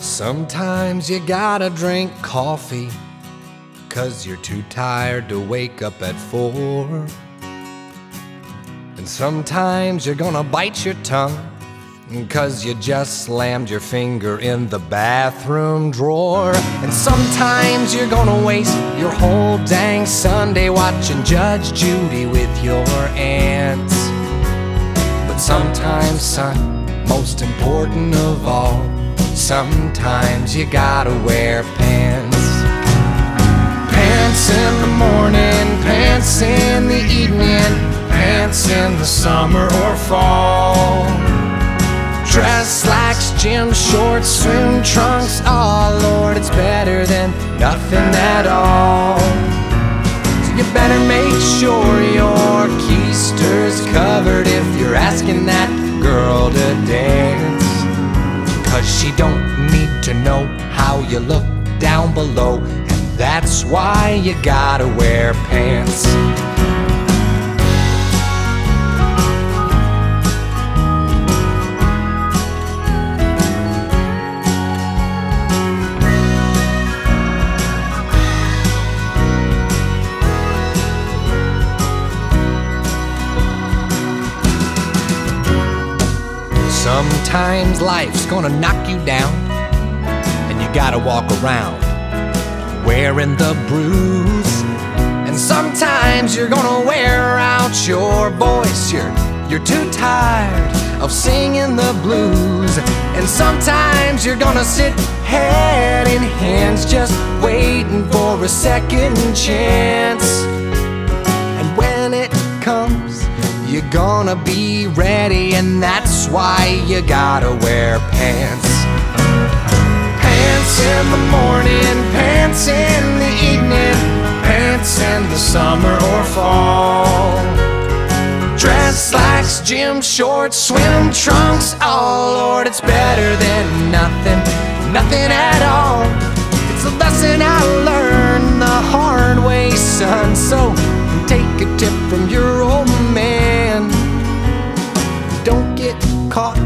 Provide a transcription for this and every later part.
Sometimes you gotta drink coffee, 'cause you're too tired to wake up at 4. And sometimes you're gonna bite your tongue, 'cause you just slammed your finger in the bathroom drawer. And sometimes you're gonna waste your whole dang Sunday watching Judge Judy with your aunts. But sometimes, son, most important of all, sometimes you gotta wear pants. Pants in the morning, pants in the evening, pants in the summer or fall. Dress slacks, gym shorts, swim trunks, oh Lord, it's better than nothing at all. So you better make sure your keister's covered if you're asking that girl to dance. 'Cause she don't need to know how you look down below, and that's why you gotta wear pants. Sometimes life's gonna knock you down, and you gotta walk around wearing the bruise. And sometimes you're gonna wear out your voice, you're too tired of singing the blues. And sometimes you're gonna sit head in hands just waiting for a second chance. And when it comes, you're gonna be ready, and that's why you gotta wear pants. Pants in the morning, pants in the evening, pants in the summer or fall. Dress slacks, gym shorts, swim trunks, oh Lord, it's better than nothing, nothing at all. It's a lesson I learned the hard way, son, so take a tip from your old man. Don't get caught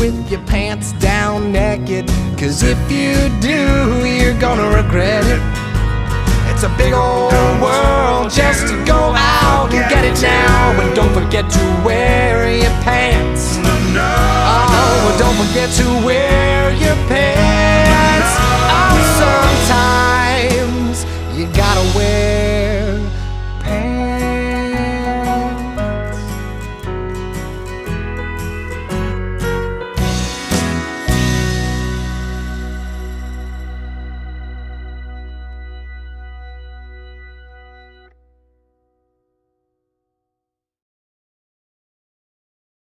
with your pants down naked, 'cause if you do, you're gonna regret it. It's a big old world just to go out and get it now. And don't forget to wear your pants. Oh, don't forget to wear your pants. Oh, sometimes you gotta wear